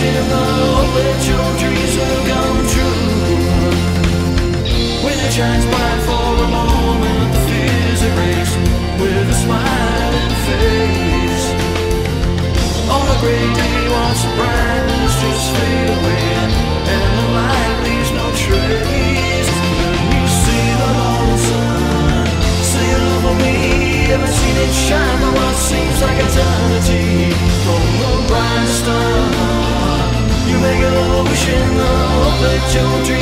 in the hope that your dreams will come true. When it shines bright for a moment, the fears erased with a smiling face. On a great day, once the brightness just fade away, and the light leaves no trace. When you see the whole sun, say it over me. Haven't seen it shine for what seems like eternity. From the brightest star, you make an ocean of your dreams.